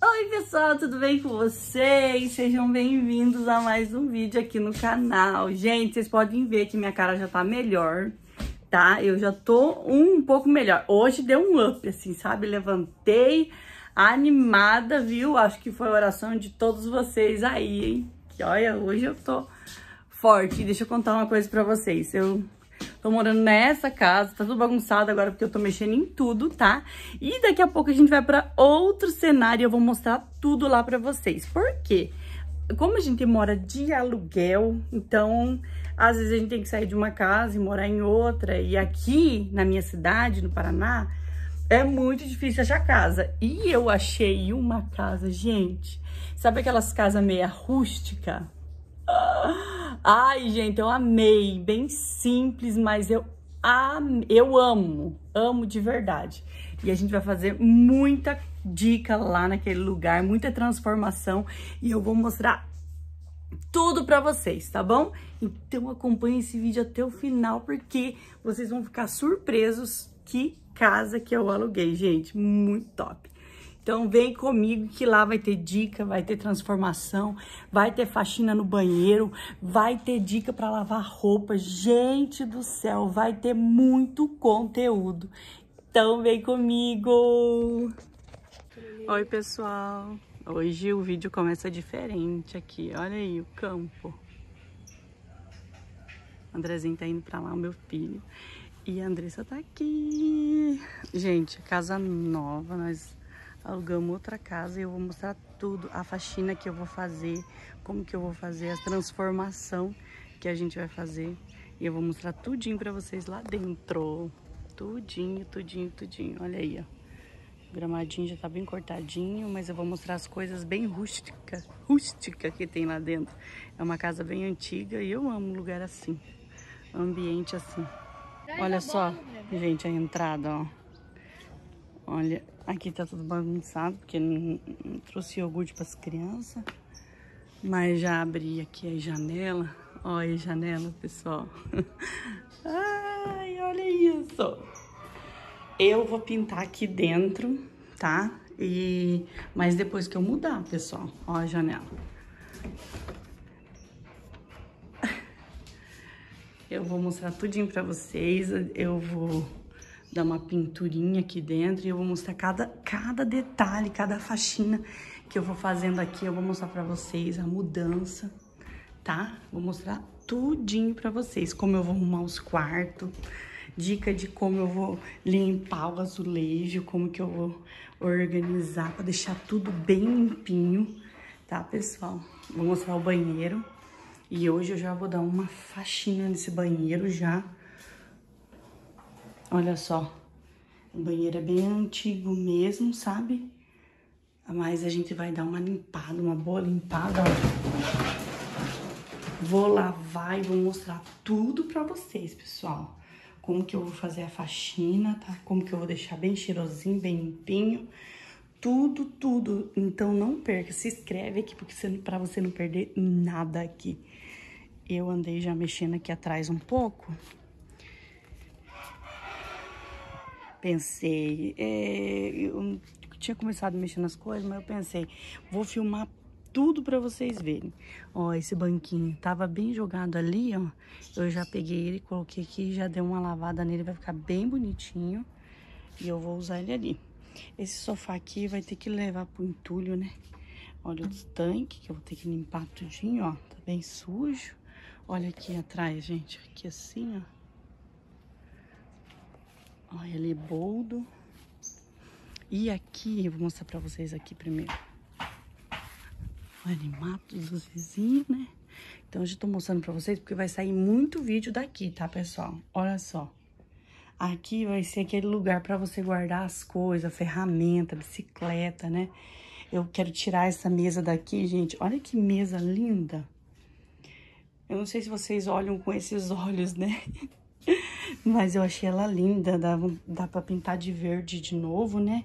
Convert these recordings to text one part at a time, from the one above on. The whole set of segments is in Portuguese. Oi pessoal, tudo bem com vocês? Sejam bem-vindos a mais um vídeo aqui no canal. Gente, vocês podem ver que minha cara já tá melhor, tá? Eu já tô um pouco melhor. Hoje deu um up, assim, sabe? Levantei animada, viu? Acho que foi a oração de todos vocês aí, hein? Que olha, hoje eu tô forte. Deixa eu contar uma coisa pra vocês. Eu tô morando nessa casa, tá tudo bagunçado agora porque eu tô mexendo em tudo, tá? E daqui a pouco a gente vai pra outro cenário e eu vou mostrar tudo lá pra vocês. Por quê? Como a gente mora de aluguel, então às vezes a gente tem que sair de uma casa e morar em outra. E aqui na minha cidade, no Paraná, é muito difícil achar casa. E eu achei uma casa, gente, sabe aquelas casas meia rústica? Ai, gente, eu amei, bem simples, mas eu amo de verdade. E a gente vai fazer muita dica lá naquele lugar, muita transformação, e eu vou mostrar tudo pra vocês, tá bom? Então acompanhe esse vídeo até o final, porque vocês vão ficar surpresos que casa que eu aluguei, gente, muito top. Então vem comigo que lá vai ter dica, vai ter transformação, vai ter faxina no banheiro, vai ter dica para lavar roupa. Gente do céu, vai ter muito conteúdo. Então vem comigo! Oi pessoal, hoje o vídeo começa diferente aqui, olha aí o campo. O Andrezinho tá indo para lá, o meu filho. E a Andressa tá aqui. Gente, casa nova, nós alugamos outra casa e eu vou mostrar tudo, a faxina que eu vou fazer, como que eu vou fazer, a transformação que a gente vai fazer. E eu vou mostrar tudinho pra vocês lá dentro. Tudinho, tudinho, tudinho. Olha aí, ó. O gramadinho já tá bem cortadinho, mas eu vou mostrar as coisas bem rústica que tem lá dentro. É uma casa bem antiga e eu amo lugar assim, ambiente assim. Olha só, gente, a entrada, ó. Olha, aqui tá tudo bagunçado, porque não trouxe iogurte para as crianças. Mas já abri aqui a janela. Olha a janela, pessoal. Ai, olha isso. Eu vou pintar aqui dentro, tá? Mas depois que eu mudar, pessoal. Olha a janela. Eu vou mostrar tudinho pra vocês. Eu vou dar uma pinturinha aqui dentro e eu vou mostrar cada detalhe, cada faxina que eu vou fazendo aqui. Eu vou mostrar pra vocês a mudança, tá? Vou mostrar tudinho pra vocês, como eu vou arrumar os quartos, dica de como eu vou limpar o azulejo, como que eu vou organizar pra deixar tudo bem limpinho, tá, pessoal? Vou mostrar o banheiro e hoje eu já vou dar uma faxina nesse banheiro já. Olha só, o banheiro é bem antigo mesmo, sabe? Mas a gente vai dar uma limpada, uma boa limpada. Vou lavar e vou mostrar tudo pra vocês, pessoal. Como que eu vou fazer a faxina, tá? Como que eu vou deixar bem cheirosinho, bem limpinho. Tudo, tudo. Então não perca, se inscreve aqui porque pra você não perder nada aqui. Eu andei já mexendo aqui atrás um pouco. Pensei, eu tinha começado a mexer nas coisas, mas eu pensei, vou filmar tudo pra vocês verem. Ó, esse banquinho tava bem jogado ali, ó. Eu já peguei ele, coloquei aqui, já dei uma lavada nele, vai ficar bem bonitinho. E eu vou usar ele ali. Esse sofá aqui vai ter que levar pro entulho, né? Olha os tanques, que eu vou ter que limpar tudinho, ó. Tá bem sujo. Olha aqui atrás, gente, aqui assim, ó. Olha ali, boldo. E aqui, eu vou mostrar pra vocês aqui primeiro. Olha, mato dos vizinhos, né? Então, eu já tô mostrando pra vocês, porque vai sair muito vídeo daqui, tá, pessoal? Olha só. Aqui vai ser aquele lugar pra você guardar as coisas, ferramenta, bicicleta, né? Eu quero tirar essa mesa daqui, gente. Olha que mesa linda. Eu não sei se vocês olham com esses olhos, né? Mas eu achei ela linda, dá pra pintar de verde de novo, né?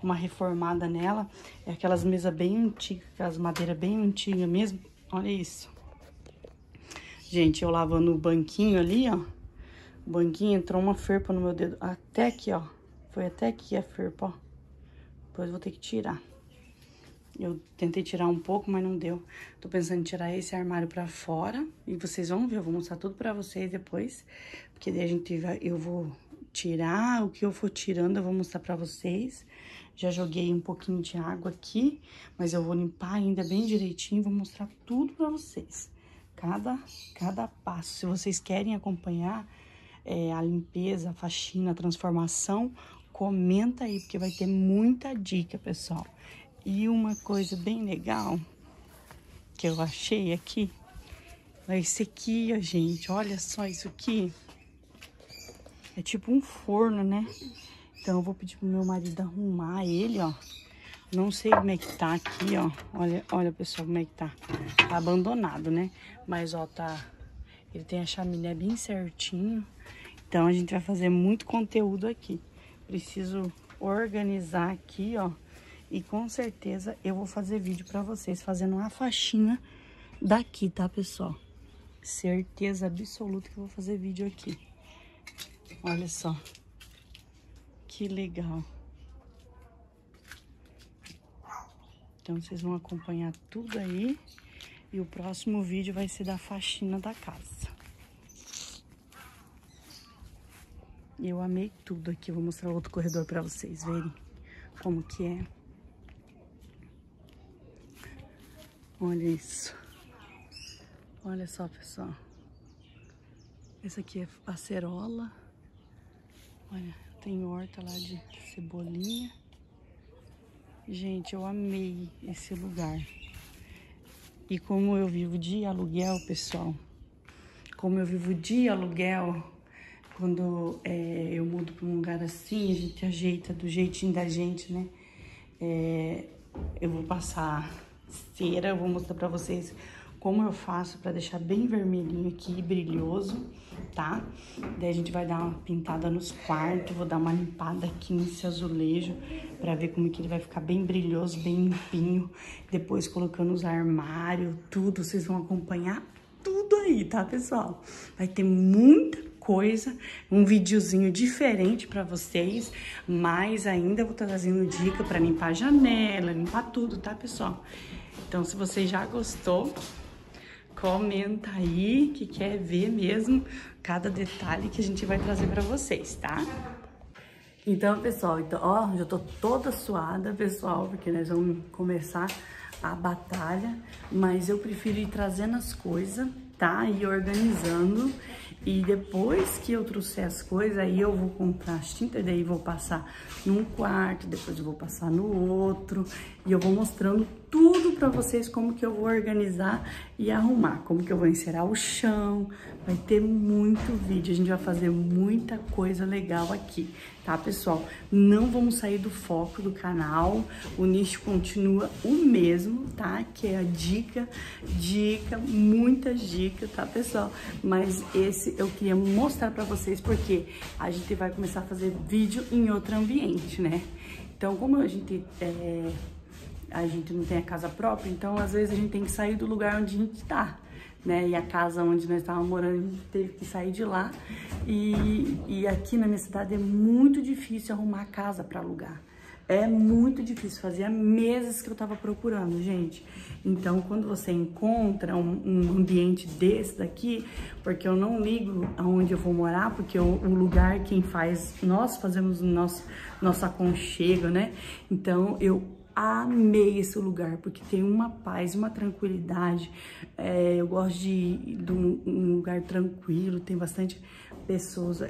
Uma reformada nela. É aquelas mesas bem antigas, aquelas madeiras bem antigas mesmo. Olha isso. Gente, eu lavando o banquinho ali, ó. O banquinho entrou uma ferpa no meu dedo. Até aqui, ó. Foi até aqui a ferpa, ó. Depois eu vou ter que tirar. Eu tentei tirar um pouco, mas não deu. Tô pensando em tirar esse armário pra fora. E vocês vão ver, eu vou mostrar tudo pra vocês depois. Porque daí a gente vai... Eu vou tirar, o que eu for tirando eu vou mostrar pra vocês. Já joguei um pouquinho de água aqui, mas eu vou limpar ainda bem direitinho. Vou mostrar tudo pra vocês. Cada passo. Se vocês querem acompanhar a limpeza, a faxina, a transformação, comenta aí, porque vai ter muita dica, pessoal. E uma coisa bem legal que eu achei aqui, é esse aqui, ó, gente. Olha só isso aqui. É tipo um forno, né? Então, eu vou pedir pro meu marido arrumar ele, ó. Não sei como é que tá aqui, ó. Olha, pessoal, como é que tá. Tá abandonado, né? Mas, ó, tá... Ele tem a chaminé bem certinho. Então, a gente vai fazer muito conteúdo aqui. Preciso organizar aqui, ó. E com certeza eu vou fazer vídeo pra vocês fazendo uma faxina daqui, tá, pessoal? Certeza absoluta que eu vou fazer vídeo aqui. Olha só. Que legal. Então, vocês vão acompanhar tudo aí. E o próximo vídeo vai ser da faxina da casa. Eu amei tudo aqui. Vou mostrar outro corredor pra vocês verem como que é. Olha isso. Olha só, pessoal. Essa aqui é a acerola. Olha, tem horta lá de cebolinha. Gente, eu amei esse lugar. E como eu vivo de aluguel, pessoal, quando eu mudo para um lugar assim, a gente ajeita do jeitinho da gente, né? Eu vou passar cera, eu vou mostrar para vocês como eu faço para deixar bem vermelhinho aqui, brilhoso, tá? Daí a gente vai dar uma pintada nos quartos, vou dar uma limpada aqui nesse azulejo para ver como que ele vai ficar bem brilhoso, bem limpinho. Depois colocando os armários, tudo, vocês vão acompanhar tudo aí, tá, pessoal? Vai ter muita coisa, um videozinho diferente pra vocês, mas ainda vou estar trazendo dica pra limpar a janela, limpar tudo, tá, pessoal? Então, se você já gostou, comenta aí que quer ver mesmo cada detalhe que a gente vai trazer pra vocês, tá? Então, pessoal, ó, já tô toda suada, pessoal, porque nós vamos começar a batalha, mas eu prefiro ir trazendo as coisas, tá? E organizando, e depois que eu trouxer as coisas, aí eu vou comprar as tintas, daí vou passar num quarto, depois eu vou passar no outro, e eu vou mostrando tudo pra vocês como que eu vou organizar e arrumar, como que eu vou encerar o chão. Vai ter muito vídeo, a gente vai fazer muita coisa legal aqui, tá, pessoal? Não vamos sair do foco do canal, o nicho continua o mesmo, tá? Que é a dica, muitas dicas, tá, pessoal? Mas esse eu queria mostrar pra vocês porque a gente vai começar a fazer vídeo em outro ambiente, né? Então, como a gente não tem a casa própria, então às vezes a gente tem que sair do lugar onde a gente tá, né? E a casa onde nós estávamos morando, a gente teve que sair de lá. E aqui na minha cidade é muito difícil arrumar casa para alugar. É muito difícil, fazia meses que eu tava procurando, gente. Então, quando você encontra um ambiente desse daqui, porque eu não ligo aonde eu vou morar, porque o lugar quem faz, nós fazemos o nosso aconchego, né? Então, eu amei esse lugar, porque tem uma paz, uma tranquilidade. Eu gosto de um lugar tranquilo, tem bastante pessoas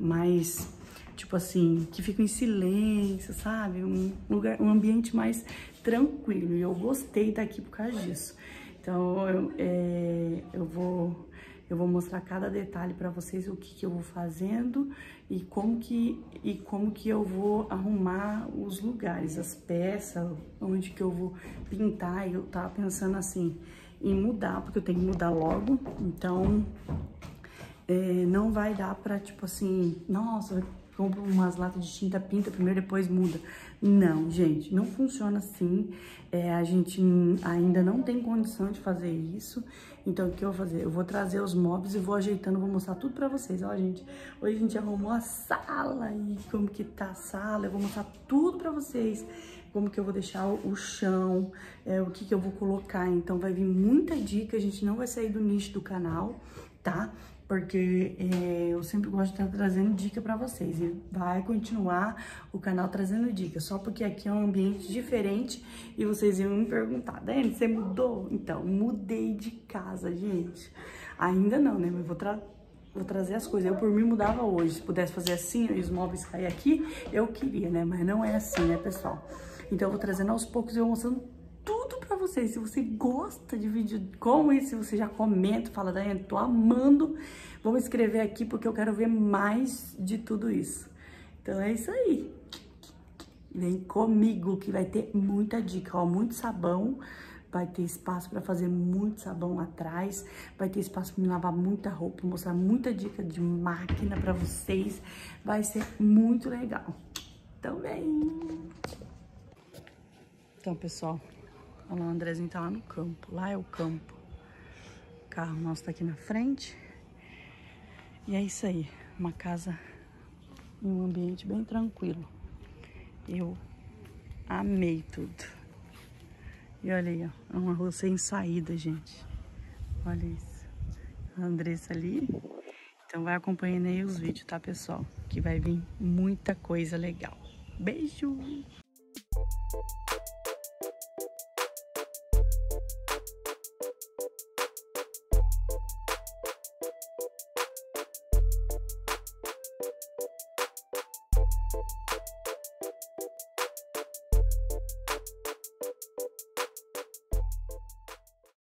mais, tipo assim, que ficam em silêncio, sabe? Um ambiente mais tranquilo. E eu gostei daqui por causa disso. Então, eu vou mostrar cada detalhe pra vocês, o que que eu vou fazendo e como que eu vou arrumar os lugares, as peças, onde que eu vou pintar. Eu tava pensando assim, em mudar, porque eu tenho que mudar logo. Então, não vai dar pra, tipo assim, nossa, compra umas latas de tinta, pinta primeiro, depois muda. Não, gente, não funciona assim. A gente ainda não tem condição de fazer isso. Então, o que eu vou fazer? Eu vou trazer os móveis e vou ajeitando, vou mostrar tudo pra vocês. Ó, gente, hoje a gente arrumou a sala e como que tá a sala. Eu vou mostrar tudo pra vocês. como que eu vou deixar o chão, o que que eu vou colocar. Então, vai vir muita dica, a gente não vai sair do nicho do canal, tá? Porque eu sempre gosto de estar trazendo dica pra vocês. E vai continuar o canal trazendo dica, só porque aqui é um ambiente diferente e vocês iam me perguntar, Dani, você mudou? Então, mudei de casa, gente. Ainda não, né? Mas vou trazer as coisas. Eu, por mim, mudava hoje. Se pudesse fazer assim e os móveis cair aqui, eu queria, né? Mas não é assim, né, pessoal? Então, eu vou trazendo aos poucos e eu vou mostrando tudo pra vocês. Se você gosta de vídeo como esse, se você já comenta, fala, Daiane, tô amando, vamos escrever aqui porque eu quero ver mais de tudo isso. Então é isso aí. Vem comigo que vai ter muita dica, ó, muito sabão, vai ter espaço pra fazer muito sabão atrás, vai ter espaço pra me lavar muita roupa, mostrar muita dica de máquina pra vocês, vai ser muito legal. Então vem! Então, pessoal, olha lá, o Andrezinho tá lá no campo. Lá é o campo. O carro nosso tá aqui na frente. E é isso aí. Uma casa em um ambiente bem tranquilo. Eu amei tudo. E olha aí, ó. É uma rua sem saída, gente. Olha isso. A Andressa ali. Então vai acompanhando aí os vídeos, tá, pessoal? Que vai vir muita coisa legal. Beijo!